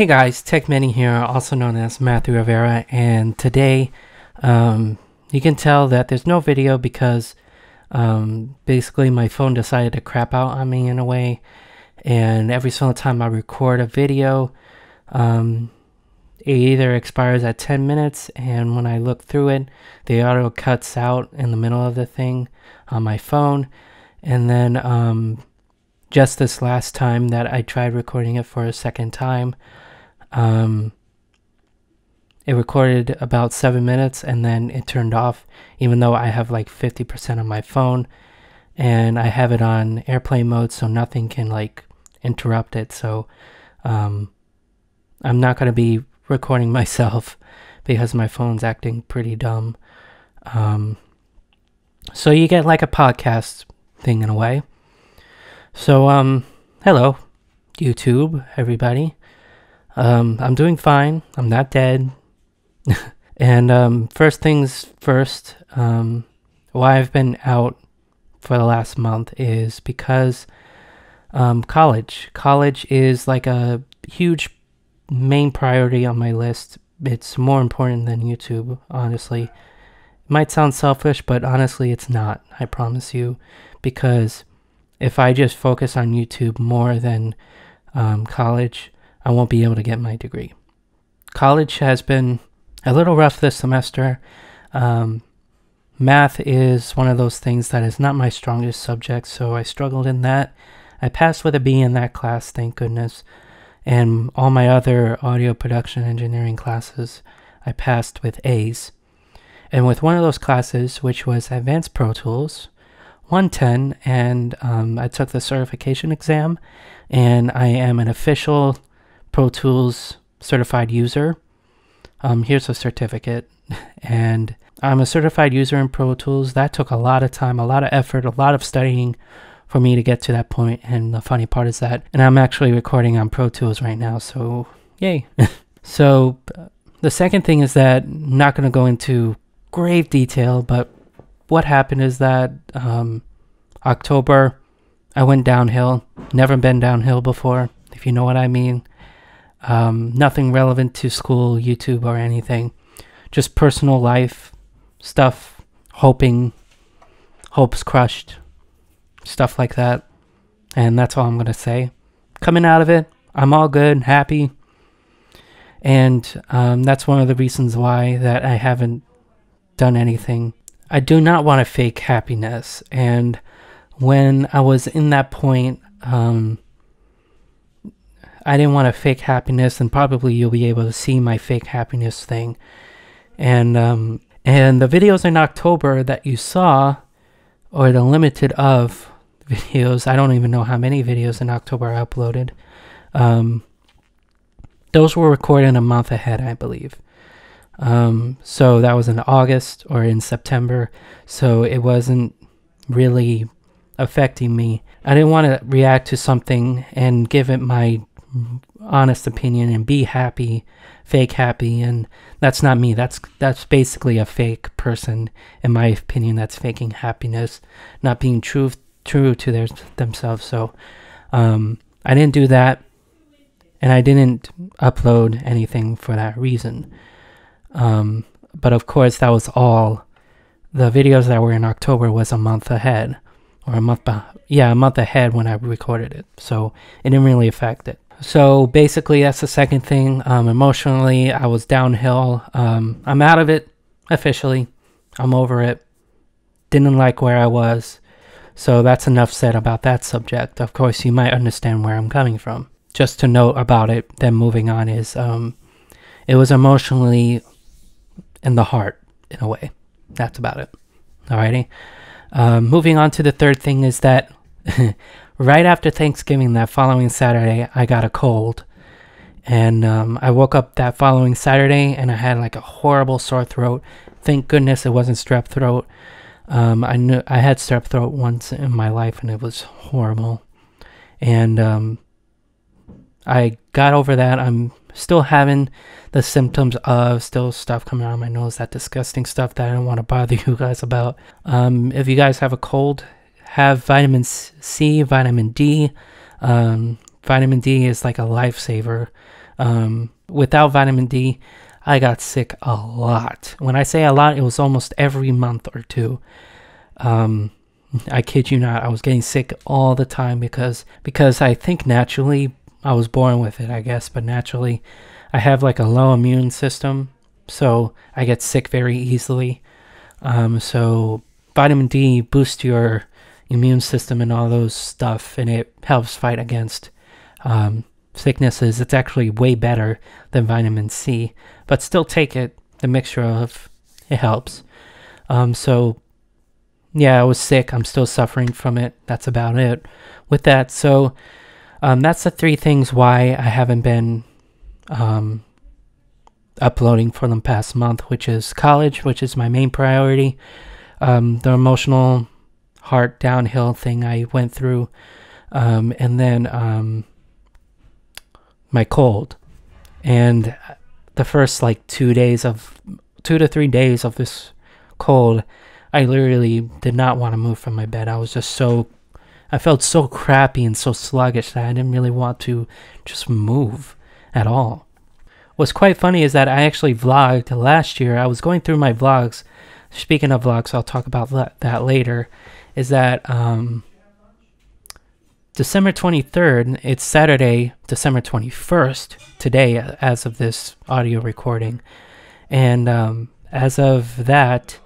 Hey guys, TechMan E here, also known as Matthew Rivera, and today you can tell that there's no video because basically my phone decided to crap out on me in a way, and every single time I record a video it either expires at 10 minutes, and when I look through it the audio cuts out in the middle of the thing on my phone, and then just this last time that I tried recording it for a second time, it recorded about 7 minutes and then it turned off, even though I have like 50% on my phone and I have it on airplane mode so nothing can like interrupt it. So I'm not going to be recording myself because my phone's acting pretty dumb. So you get like a podcast thing in a way. So, hello, YouTube, everybody. I'm doing fine. I'm not dead. And, first things first, why I've been out for the last month is because, college. College is like a huge main priority on my list. It's more important than YouTube, honestly. It might sound selfish, but honestly, it's not. I promise you. Because if I just focus on YouTube more than college, I won't be able to get my degree. College has been a little rough this semester. Math is one of those things that is not my strongest subject, so I struggled in that. I passed with a B in that class, thank goodness. And all my other audio production engineering classes, I passed with A's. And with one of those classes, which was Advanced Pro Tools 110, and I took the certification exam, and I am an official Pro Tools certified user. Here's a certificate, and I'm a certified user in Pro Tools. That took a lot of time, a lot of effort, a lot of studying for me to get to that point, and the funny part is that, and I'm actually recording on Pro Tools right now, so yay. So the second thing is that I'm not going to go into grave detail, but what happened is that October, I went downhill. Never been downhill before, if you know what I mean. Nothing relevant to school, YouTube, or anything. Just personal life stuff, hopes crushed, stuff like that. And that's all I'm going to say. Coming out of it, I'm all good, happy. And that's one of the reasons why that I haven't done anything. I do not want to fake happiness, and when I was in that point, I didn't want to fake happiness, and probably you'll be able to see my fake happiness thing. And the videos in October that you saw, or the limited of videos, I don't even know how many videos in October I uploaded, those were recorded a month ahead, I believe. So that was in August or in September, so it wasn't really affecting me. I didn't want to react to something and give it my honest opinion and be happy, fake happy, and that's not me. That's basically a fake person, in my opinion, that's faking happiness, not being true to themselves. So I didn't do that, and I didn't upload anything for that reason. But of course that was all, the videos that were in October was a month ahead, or a month ahead when I recorded it, so it didn't really affect it. So basically that's the second thing. Emotionally I was downhill. I'm out of it, officially. I'm over it. Didn't like where I was, so that's enough said about that subject. Of course you might understand where I'm coming from. Just to note about it, then moving on is, it was emotionally in the heart, in a way. That's about it. Alrighty. Moving on to the third thing is that right after Thanksgiving, that following Saturday, I got a cold. And I woke up that following Saturday and I had like a horrible sore throat. Thank goodness it wasn't strep throat. I knew I had strep throat once in my life and it was horrible. And I got over that. I'm still having the symptoms of, still stuff coming out of my nose, that disgusting stuff that I don't want to bother you guys about. If you guys have a cold, have vitamin C, vitamin D, Vitamin D is like a lifesaver. Without vitamin D, I got sick a lot. When I say a lot, it was almost every month or two. I kid you not, I was getting sick all the time because I think naturally, I was born with it, I guess, but naturally, I have like a low immune system, so I get sick very easily. So vitamin D boosts your immune system and all those stuff, and it helps fight against sicknesses. It's actually way better than vitamin C, but still take it, the mixture of it helps. So yeah, I was sick. I'm still suffering from it. That's about it with that. So that's the three things why I haven't been uploading for the past month, which is college, which is my main priority, the emotional heart downhill thing I went through, and then my cold. And the first like 2 days of 2 to 3 days of this cold, I literally did not want to move from my bed. I was just so, I felt so crappy and so sluggish that I didn't really want to just move at all. What's quite funny is that I actually vlogged last year. I was going through my vlogs. Speaking of vlogs, I'll talk about that later. Is that December 23rd, it's Saturday, December 21st, today as of this audio recording. And as of that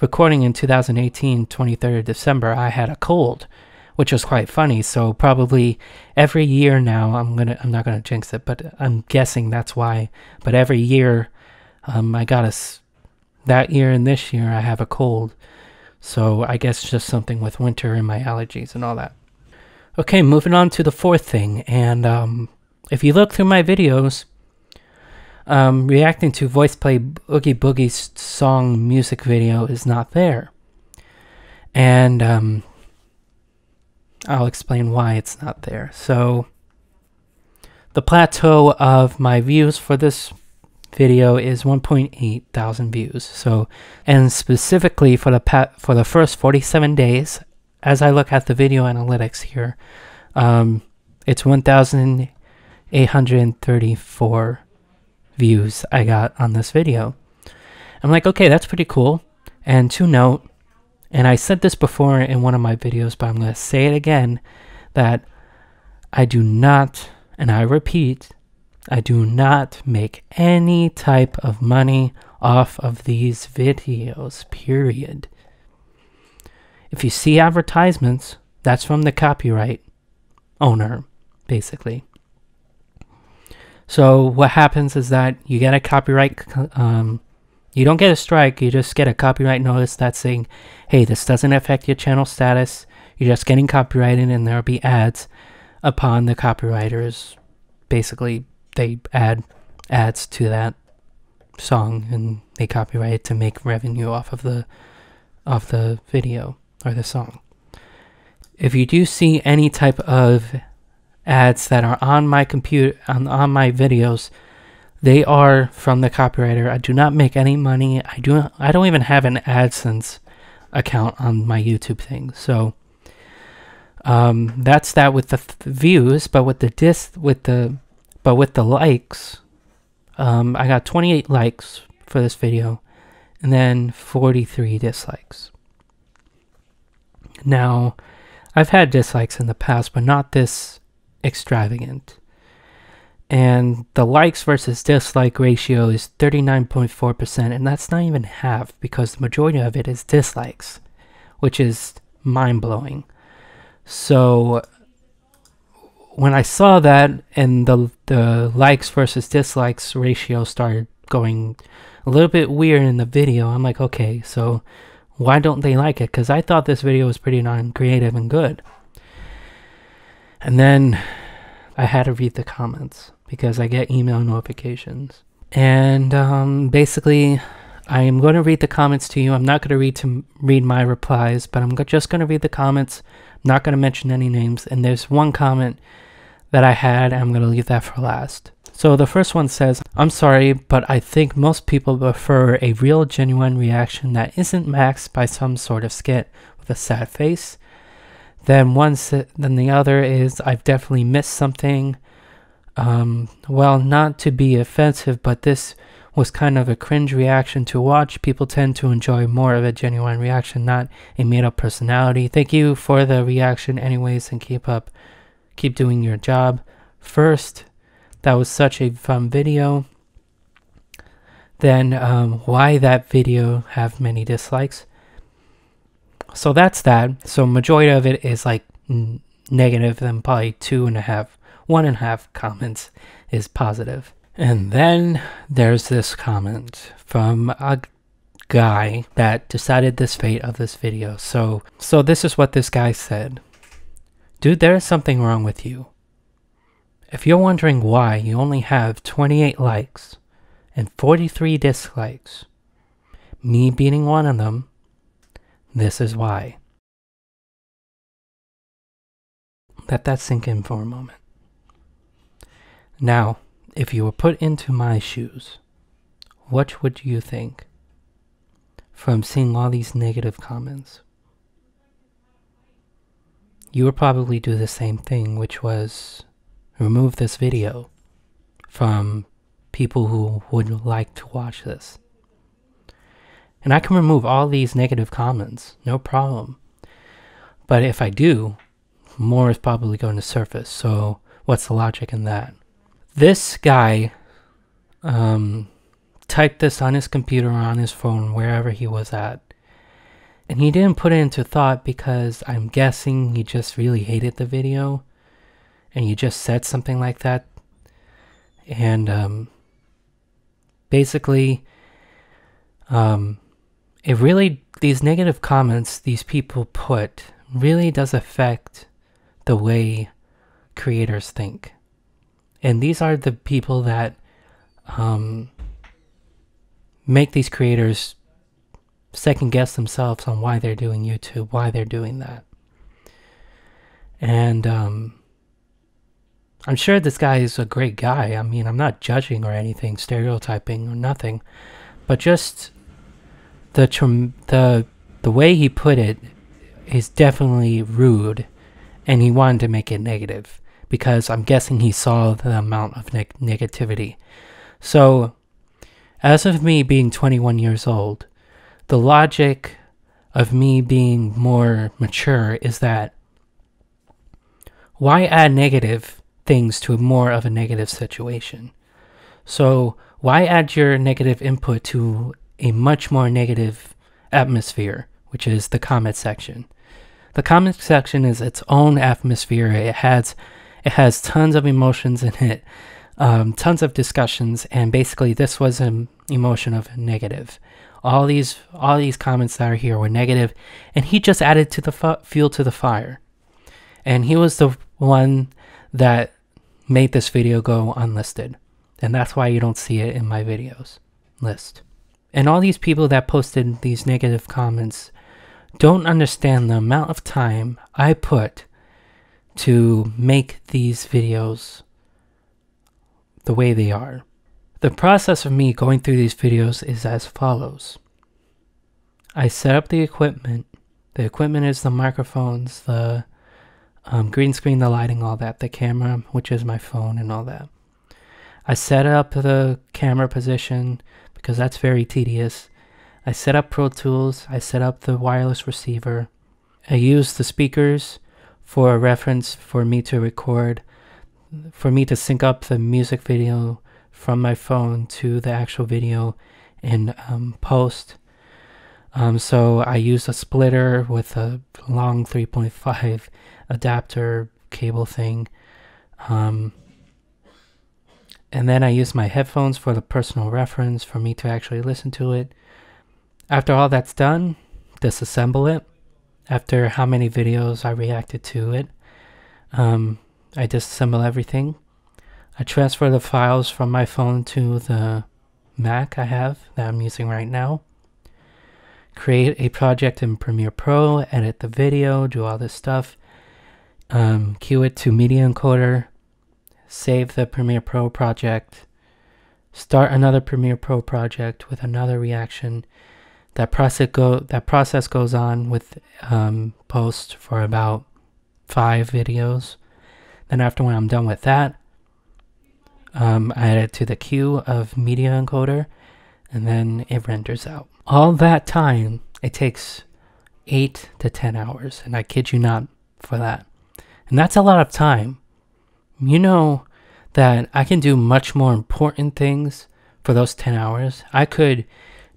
recording in 2018, 23rd of December, I had a cold, which was quite funny. So probably every year now, I'm not gonna jinx it, but I'm guessing that's why. But every year, I got that year and this year I have a cold. So I guess just something with winter and my allergies and all that. Okay, moving on to the fourth thing. And if you look through my videos, reacting to Voice Play Oogie Boogie's song music video is not there. And I'll explain why it's not there. So the plateau of my views for this video is 1,800 views. So, and specifically for the first 47 days, as I look at the video analytics here, it's 1,834 views I got on this video. I'm like, okay, that's pretty cool. And to note, and I said this before in one of my videos, but I'm going to say it again, that I do not, and I repeat, I do not make any type of money off of these videos, period. If you see advertisements, that's from the copyright owner, basically. So what happens is that you get a copyright, you don't get a strike, you just get a copyright notice that's saying, hey, this doesn't affect your channel status, you're just getting copyrighted, and there'll be ads upon the copywriters. Basically, they add ads to that song and they copyright it to make revenue off of the video or the song. If you do see any type of ads that are on my computer, on my videos, they are from the copywriter. I do not make any money. I don't even have an AdSense account on my YouTube thing. So that's that with the views, but with the likes, I got 28 likes for this video and then 43 dislikes. Now, I've had dislikes in the past, but not this extravagant. And the likes versus dislike ratio is 39.4%, and that's not even half, because the majority of it is dislikes, which is mind-blowing. So when I saw that and the likes versus dislikes ratio started going a little bit weird in the video, I'm like, okay, so why don't they like it? Because I thought this video was pretty darn creative and good. And then I had to read the comments, because I get email notifications. And basically, I am going to read the comments to you. I'm not going to read my replies, but I'm just going to read the comments. I'm not going to mention any names. And there's one comment that I had, and I'm going to leave that for last. So the first one says, I'm sorry, but I think most people prefer a real, genuine reaction that isn't maxed by some sort of skit with a sad face. Then one then the other is I've definitely missed something. Well, not to be offensive, but this was kind of a cringe reaction to watch. People tend to enjoy more of a genuine reaction, not a made-up personality. Thank you for the reaction anyways, and keep doing your job. First, that was such a fun video. Then why that video have many dislikes. So that's that. So majority of it is like negative, then probably 1.5 comments is positive. And then there's this comment from a guy that decided this fate of this video. So this is what this guy said. Dude, there is something wrong with you. If you're wondering why you only have 28 likes and 43 dislikes, me beating one of them, this is why. Let that sink in for a moment. Now, if you were put into my shoes, what would you think from seeing all these negative comments? You would probably do the same thing, which was remove this video from people who would like to watch this. And I can remove all these negative comments, no problem. But if I do, more is probably going to surface. So what's the logic in that? This guy typed this on his computer or on his phone, wherever he was at. And he didn't put it into thought because I'm guessing he just really hated the video. And he just said something like that. And basically... it really, these negative comments these people put really does affect the way creators think. And these are the people that make these creators second guess themselves on why they're doing YouTube, why they're doing that. And I'm sure this guy is a great guy. I mean, I'm not judging or anything, stereotyping or nothing, but just... The way he put it is definitely rude, and he wanted to make it negative because I'm guessing he saw the amount of negativity. So, as of me being 21 years old, the logic of me being more mature is that why add negative things to more of a negative situation? So, why add your negative input to a much more negative atmosphere, which is the comment section. The comment section is its own atmosphere. It has tons of emotions in it, tons of discussions, and basically this was an emotion of negative. All these comments that are here were negative, and he just added to the fuel to the fire. And he was the one that made this video go unlisted, and that's why you don't see it in my videos list. And all these people that posted these negative comments don't understand the amount of time I put to make these videos the way they are. The process of me going through these videos is as follows. I set up the equipment. The equipment is the microphones, the green screen, the lighting, all that, the camera, which is my phone and all that. I set up the camera position, because that's very tedious. I set up Pro Tools, I set up the wireless receiver. I used the speakers for a reference for me to record, for me to sync up the music video from my phone to the actual video in post. So I used a splitter with a long 3.5 adapter cable thing. And then I used my headphones for the personal reference for me to actually listen to it. After all that's done, disassemble it. After how many videos I reacted to it, I disassemble everything. I transfer the files from my phone to the Mac I have that I'm using right now. Create a project in Premiere Pro, edit the video, do all this stuff. Cue it to Media Encoder. Save the Premiere Pro project, start another Premiere Pro project with another reaction. That process goes on with post for about 5 videos. Then after when I'm done with that, I add it to the queue of Media Encoder, and then it renders out. All that time, it takes 8 to 10 hours, and I kid you not for that. And that's a lot of time. You know that I can do much more important things for those 10 hours. I could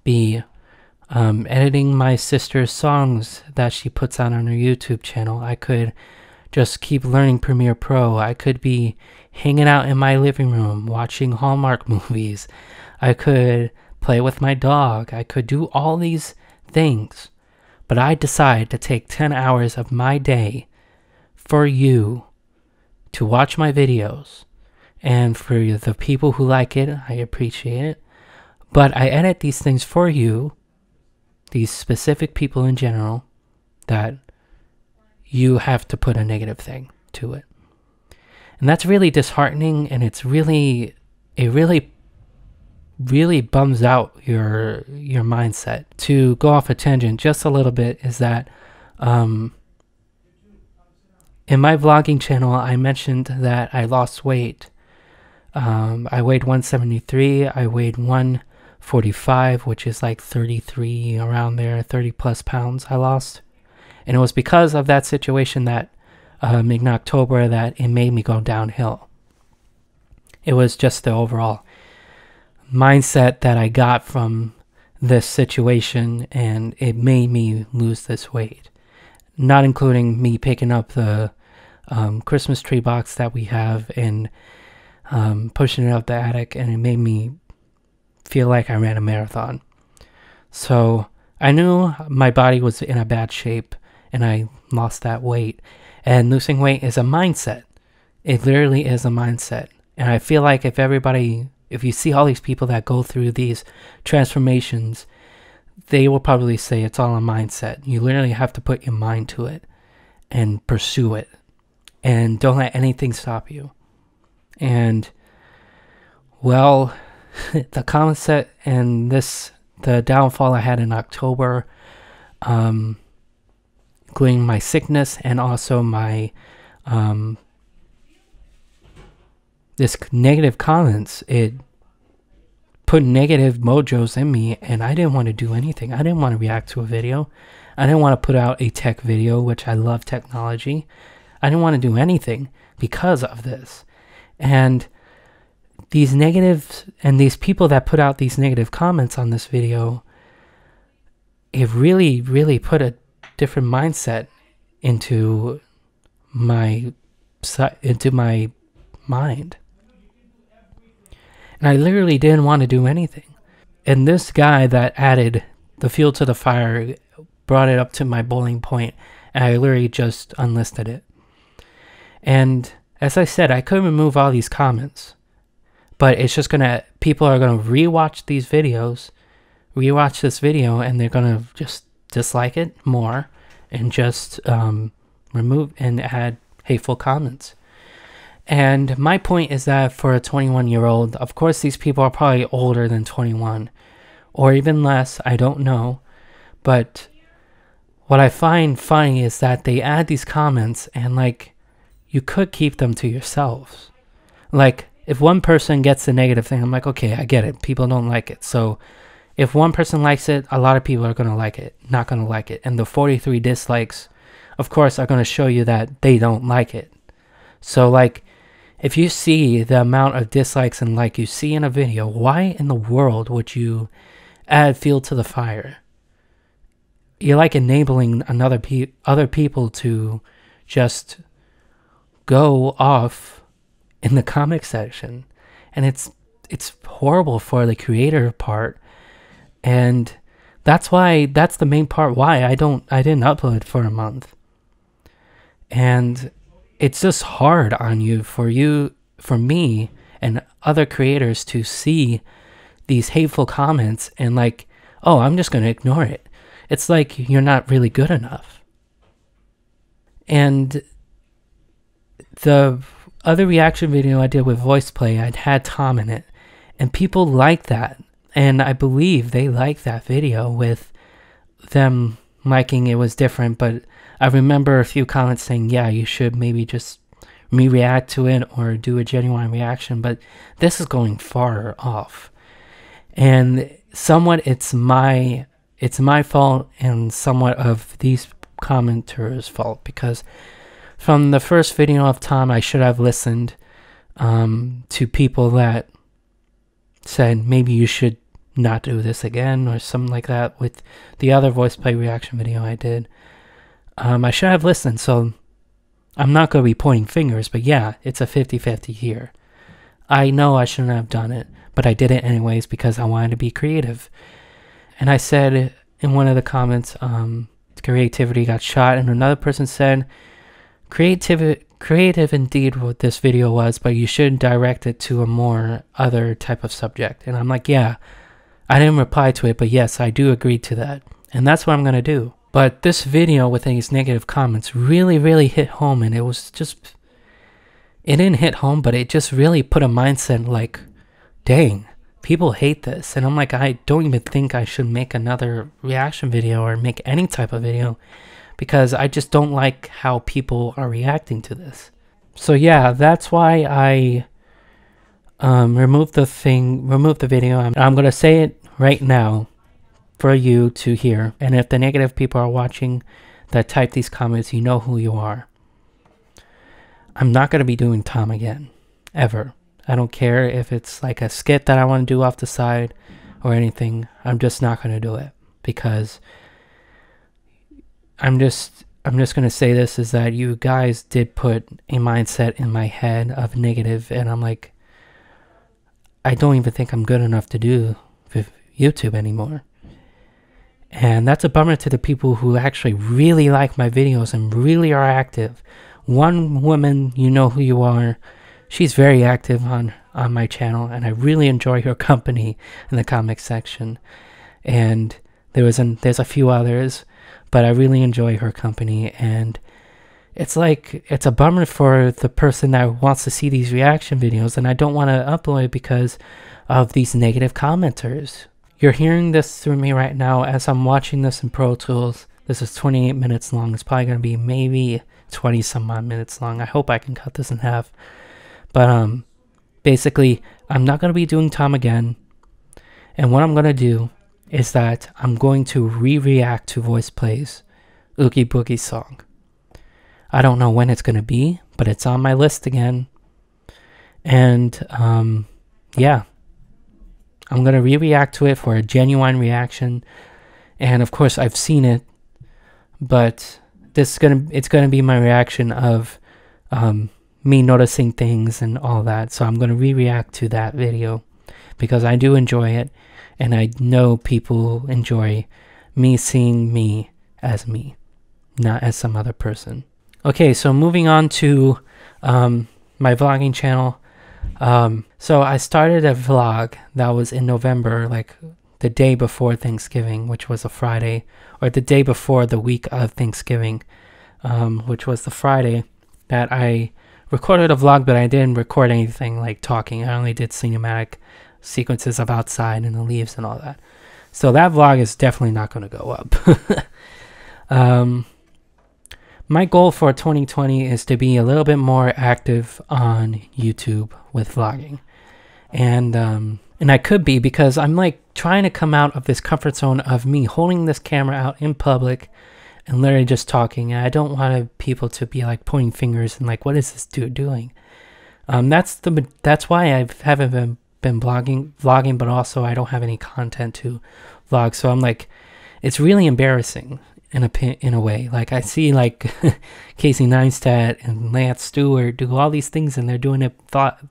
be editing my sister's songs that she puts out on her YouTube channel. I could just keep learning Premiere Pro. I could be hanging out in my living room watching Hallmark movies. I could play with my dog. I could do all these things. But I decide to take 10 hours of my day for you to watch my videos. And for the people who like it, I appreciate it. But I edit these things for you, these specific people in general, that you have to put a negative thing to it. And that's really disheartening, and it's really, it really bums out your mindset. To go off a tangent just a little bit is that in my vlogging channel, I mentioned that I lost weight. I weighed 173, I weighed 145, which is like 33, around there, 30 plus pounds I lost. And it was because of that situation that in October that it made me go downhill. It was just the overall mindset that I got from this situation, and it made me lose this weight. Not including me picking up the Christmas tree box that we have and pushing it up the attic, and it made me feel like I ran a marathon. So I knew my body was in a bad shape, and I lost that weight. And losing weight is a mindset. It literally is a mindset. And I feel like if everybody, if you see all these people that go through these transformations, they will probably say it's all a mindset. You literally have to put your mind to it and pursue it. And don't let anything stop you. And, well, the concept and this, the downfall I had in October, including my sickness and also my, this negative comments, it put negative mojos in me, and I didn't want to do anything. I didn't want to react to a video. I didn't want to put out a tech video, which I love technology. I didn't want to do anything because of this. And these negatives and these people that put out these negative comments on this video, it really, really put a different mindset into my mind. And I literally didn't want to do anything. And this guy that added the fuel to the fire brought it up to my boiling point, and I literally just unlisted it. And as I said, I could remove all these comments, but it's just gonna, people are gonna rewatch these videos, rewatch this video, and they're gonna just dislike it more and just remove and add hateful comments. And my point is that for a 21-year-old, of course these people are probably older than 21 or even less, I don't know. But what I find funny is that they add these comments, and like, you could keep them to yourselves. Like, if one person gets the negative thing, I'm like, okay, I get it. People don't like it. So if one person likes it, a lot of people are going to like it, not going to like it. And the 43 dislikes, of course, are going to show you that they don't like it. So like, if you see the amount of dislikes and like you see in a video, why in the world would you add fuel to the fire? You're like enabling another other people to just go off in the comment section. And it's horrible for the creator part. And that's why, that's the main part why I didn't upload for a month. And it's just hard on you, for me and other creators to see these hateful comments and like, oh, I'm just going to ignore it. It's like, you're not really good enough. And the other reaction video I did with Voice Play, I'd had Tom in it, and people like that. And I believe they liked that video with them liking it was different, but I remember a few comments saying, yeah, you should maybe just re-react to it or do a genuine reaction, but this is going far off. And somewhat it's my fault and somewhat of these commenters' fault, because from the first video of Tom, I should have listened to people that said maybe you should not do this again or something like that. With the other voice play reaction video I did, I should have listened. So I'm not going to be pointing fingers, but yeah, it's a 50-50 here. I know I shouldn't have done it, but I did it anyways because I wanted to be creative. And I said in one of the comments, creativity got shot, and another person said, creative indeed what this video was, but you should direct it to a more other type of subject. And I'm like, yeah, I didn't reply to it, but yes, I do agree to that. And that's what I'm going to do. But this video with these negative comments really, really hit home, and it was just, it didn't hit home, but it just really put a mindset like, dang, people hate this. And I'm like, I don't even think I should make another reaction video or make any type of video, because I just don't like how people are reacting to this. So yeah, that's why I removed the video. I'm going to say it right now for you to hear. And if the negative people are watching that type these comments, you know who you are. I'm not going to be doing Tom again, ever. I don't care if it's like a skit that I want to do off the side or anything. I'm just not going to do it, because I'm just going to say this, is that you guys did put a mindset in my head of negative, and I'm like, I don't even think I'm good enough to do YouTube anymore. And that's a bummer to the people who actually really like my videos and really are active. One woman, you know who you are, she's very active on my channel, and I really enjoy her company in the comic section. And there's a few others, but I really enjoy her company. And it's like, it's a bummer for the person that wants to see these reaction videos, and I don't want to upload it because of these negative commenters. You're hearing this through me right now as I'm watching this in Pro Tools. This is 28 minutes long. It's probably going to be maybe 20 some odd minutes long. I hope I can cut this in half. But basically, I'm not going to be doing Tom again. And what I'm going to do is that I'm going to re-react to Voice Play's Oogie Boogie song. I don't know when it's going to be, but it's on my list again. And yeah, I'm going to re-react to it for a genuine reaction. And of course, I've seen it, but it's going to be my reaction of me noticing things and all that. So I'm going to re-react to that video because I do enjoy it, and I know people enjoy me seeing me as me, not as some other person. Okay, so moving on to my vlogging channel. So I started a vlog that was in November, like the day before Thanksgiving, which was a Friday, or the day before the week of Thanksgiving, which was the Friday that I recorded a vlog, but I didn't record anything like talking. I only did cinematic sequences of outside and the leaves and all that. So that vlog is definitely not going to go up. My goal for 2020 is to be a little bit more active on YouTube with vlogging. And I could be, because I'm like trying to come out of this comfort zone of me holding this camera out in public and literally just talking. And I don't want people to be like pointing fingers and like, what is this dude doing? That's why I haven't been vlogging, but also I don't have any content to vlog. So I'm like, it's really embarrassing. In a way, like I see like Casey Neistat and Lance Stewart do all these things, and they're doing it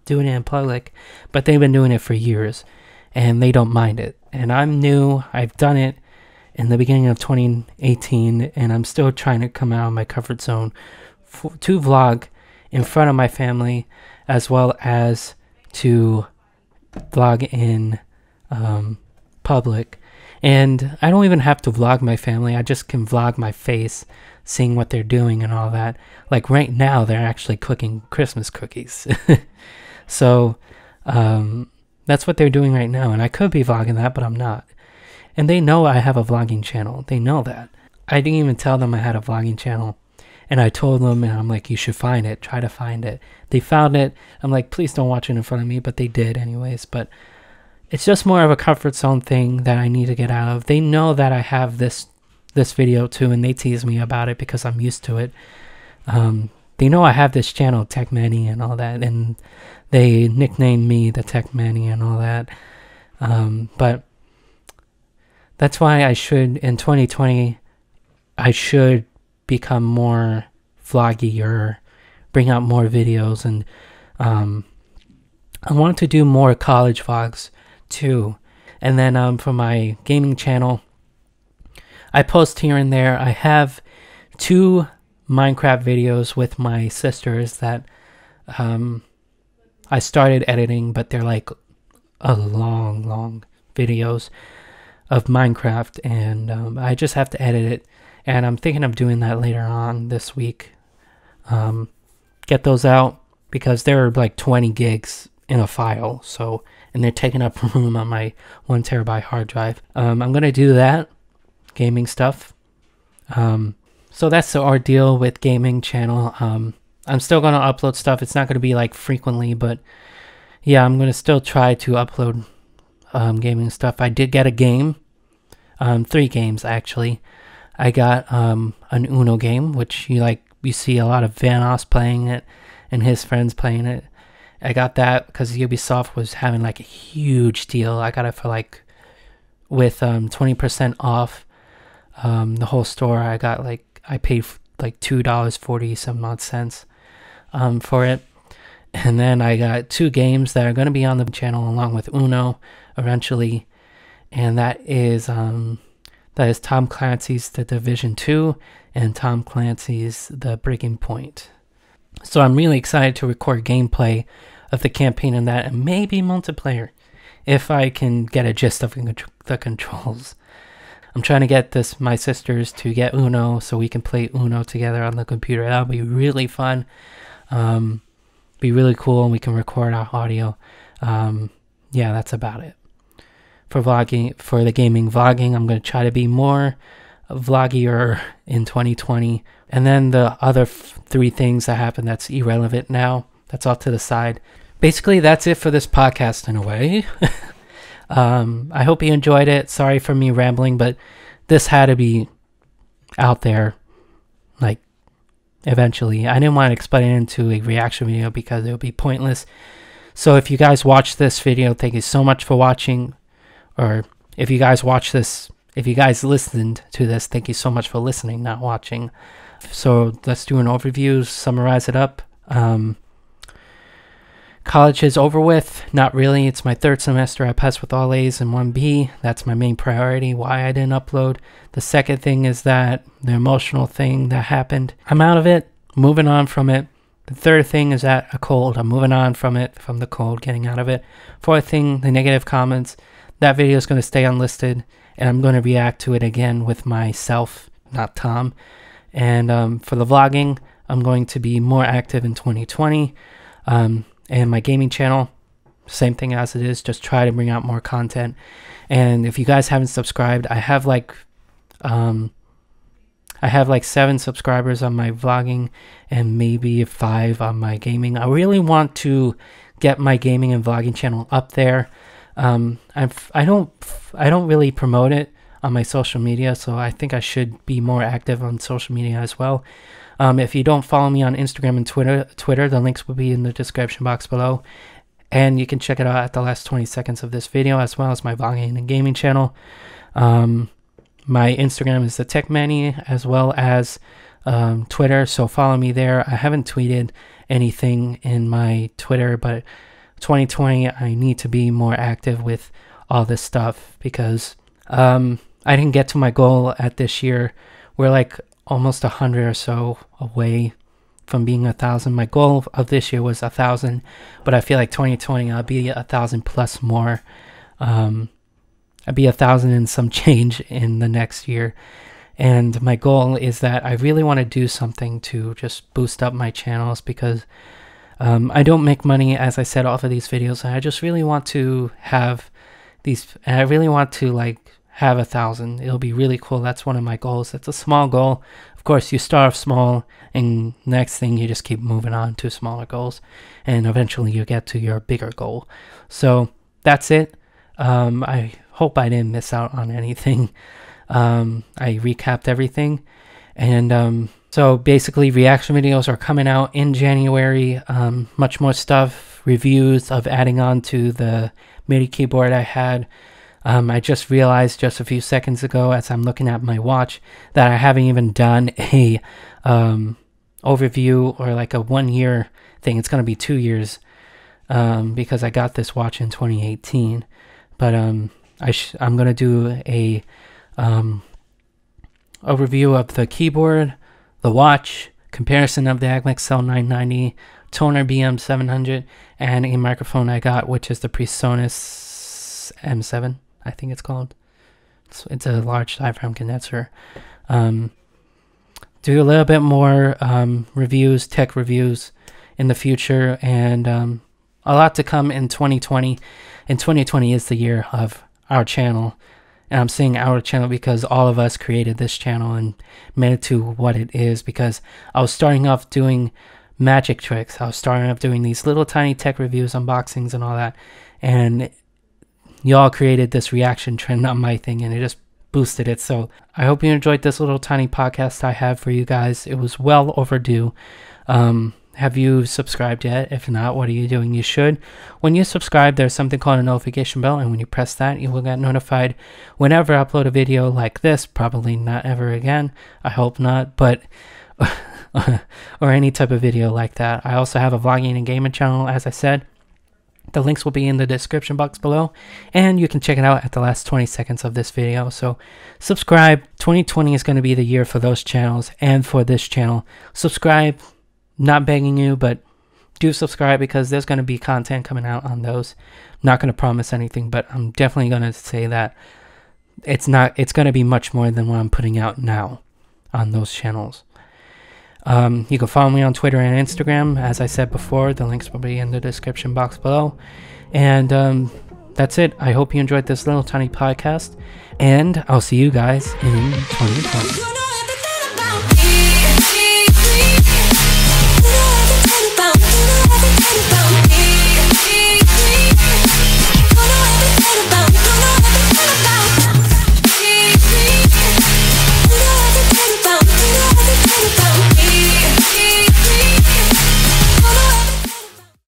in public, but they've been doing it for years, and they don't mind it. And I'm new. I've done it in the beginning of 2018, and I'm still trying to come out of my comfort zone to vlog in front of my family, as well as to vlog in public. And I don't even have to vlog my family. I just can vlog my face, seeing what they're doing and all that. Like right now, they're actually cooking Christmas cookies. So that's what they're doing right now. And I could be vlogging that, but I'm not. And they know I have a vlogging channel. They know that. I didn't even tell them I had a vlogging channel. And I told them, and I'm like, you should find it. Try to find it. They found it. I'm like, please don't watch it in front of me. But they did anyways. But it's just more of a comfort zone thing that I need to get out of. They know that I have this video too, and they tease me about it because I'm used to it. They know I have this channel, TechMan E, and all that. And they nicknamed me the TechMan E and all that. But that's why I should, in 2020, I should become more vloggier, bring out more videos, and I want to do more college vlogs too. And then for my gaming channel, I post here and there. I have 2 Minecraft videos with my sisters that I started editing, but they're like a long videos of Minecraft, and I just have to edit it. And I'm thinking of doing that later on this week. Get those out because they're like 20 gigs in a file. So, and they're taking up room on my 1 terabyte hard drive. I'm going to do that, gaming stuff. So that's our deal with gaming channel. I'm still going to upload stuff. It's not going to be like frequently, but yeah, I'm going to still try to upload gaming stuff. I did get a game, 3 games actually. I got an Uno game, which you see a lot of Vanoss playing it and his friends playing it. I got that because Ubisoft was having like a huge deal. I got it for like with 20% off the whole store. I got like, I paid like $2.40 some odd cents for it. And then I got 2 games that are going to be on the channel along with Uno eventually, and that is Tom Clancy's The Division 2 and Tom Clancy's The Breaking Point. So I'm really excited to record gameplay of the campaign in that, and maybe multiplayer, if I can get a gist of the controls. I'm trying to get my sisters to get Uno so we can play Uno together on the computer. That'll be really fun. Be really cool, and we can record our audio. Yeah, that's about it. For the gaming vlogging, I'm going to try to be more vloggier in 2020. And then the other 3 things that happened that's irrelevant now, that's off to the side. Basically, that's it for this podcast in a way. I hope you enjoyed it. Sorry for me rambling, but this had to be out there, like, eventually. I didn't want to explain it into a reaction video because it would be pointless. So if you guys watch this video, thank you so much for watching. Or if you guys watch this, if you guys listened to this, thank you so much for listening, not watching. So let's do an overview, summarize it up. College is over with. Not really. It's my 3rd semester. I passed with all A's and 1 B. That's my main priority, why I didn't upload. The second thing is that the emotional thing that happened. I'm out of it, moving on from it. The third thing is that a cold. I'm moving on from it, from the cold, getting out of it. Fourth thing, the negative comments. That video is going to stay unlisted, and I'm going to react to it again with myself, not Tom. And for the vlogging, I'm going to be more active in 2020. And my gaming channel, same thing as it is, just try to bring out more content. And if you guys haven't subscribed, I have like 7 subscribers on my vlogging and maybe 5 on my gaming. I really want to get my gaming and vlogging channel up there. I don't really promote it on my social media, so I think I should be more active on social media as well. If you don't follow me on Instagram and Twitter, the links will be in the description box below, and you can check it out at the last 20 seconds of this video, as well as my vlogging and gaming channel. My Instagram is the TechMan E, as well as Twitter, so follow me there. I haven't tweeted anything in my Twitter, but 2020, I need to be more active with all this stuff because I didn't get to my goal at this year. We're like almost 100 or so away from being 1,000. My goal of this year was 1,000, but I feel like 2020, I'll be 1,000 plus more. I'll be 1,000 and some change in the next year. And my goal is that I really want to do something to just boost up my channels because I don't make money, as I said, off of these videos, and I just really want to have these, and I really want to like have 1,000. It'll be really cool. That's one of my goals. It's a small goal. Of course, you start off small, and next thing you just keep moving on to smaller goals, and eventually you get to your bigger goal. So that's it. I hope I didn't miss out on anything. I recapped everything, and so basically reaction videos are coming out in January. Much more stuff, reviews of adding on to the MIDI keyboard I had. I just realized just a few seconds ago as I'm looking at my watch that I haven't even done a overview or like a 1 year thing. It's going to be 2 years because I got this watch in 2018. But I'm going to do a overview of the keyboard, the watch, comparison of the Agmxel 990, Toner BM 700, and a microphone I got, which is the PreSonus M7. I think it's called. It's a large diaphragm condenser. Do a little bit more reviews, tech reviews in the future, and a lot to come in 2020. And 2020 is the year of our channel. And I'm saying our channel because all of us created this channel and made it to what it is, because I was starting off doing magic tricks. I was starting off doing these little tiny tech reviews, unboxings, and all that. And y'all created this reaction trend on my thing, and it just boosted it. So I hope you enjoyed this little tiny podcast I have for you guys. It was well overdue. Have you subscribed yet? If not, what are you doing? You should. When you subscribe, there's something called a notification bell, and when you press that, you will get notified whenever I upload a video like this. Probably not ever again. I hope not, but or any type of video like that. I also have a vlogging and gaming channel, as I said. The links will be in the description box below, and you can check it out at the last 20 seconds of this video. So subscribe. 2020 is going to be the year for those channels and for this channel. Subscribe. Not begging you, but do subscribe, because there's going to be content coming out on those. I'm not going to promise anything, but I'm definitely going to say that it's going to be much more than what I'm putting out now on those channels. You can follow me on Twitter and Instagram. As I said before, the links will be in the description box below. And that's it. I hope you enjoyed this little tiny podcast, and I'll see you guys in 2020.